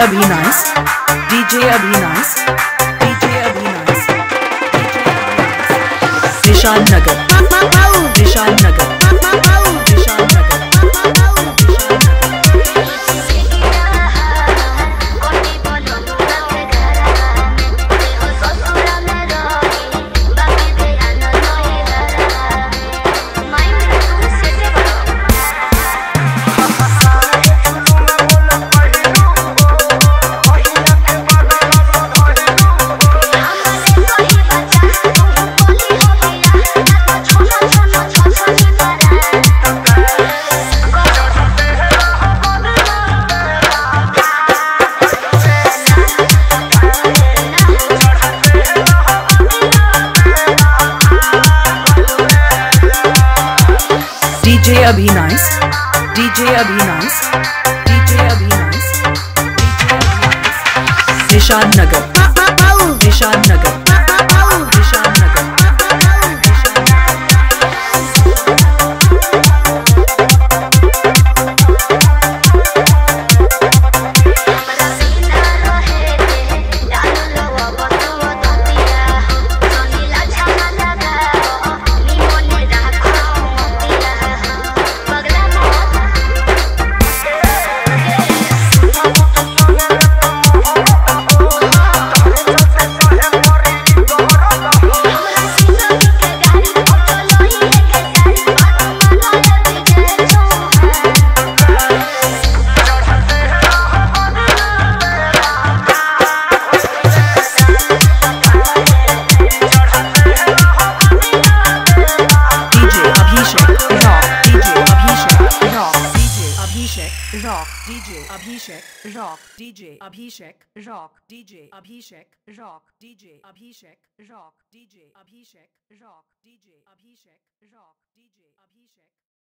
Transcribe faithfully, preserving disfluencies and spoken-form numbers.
Abhinash DJ Abhinash DJ Abhinash Nishad Nagar Mau Nishad Nagar Mau Nishad DJ Abhinash DJ Abhinash DJ Abhinash Nishad Nagar Nishad Nagar Nishad Nagar rock dj abhishek rock dj abhishek rock dj abhishek rock dj abhishek rock dj abhishek rock dj abhishek rock dj abhishek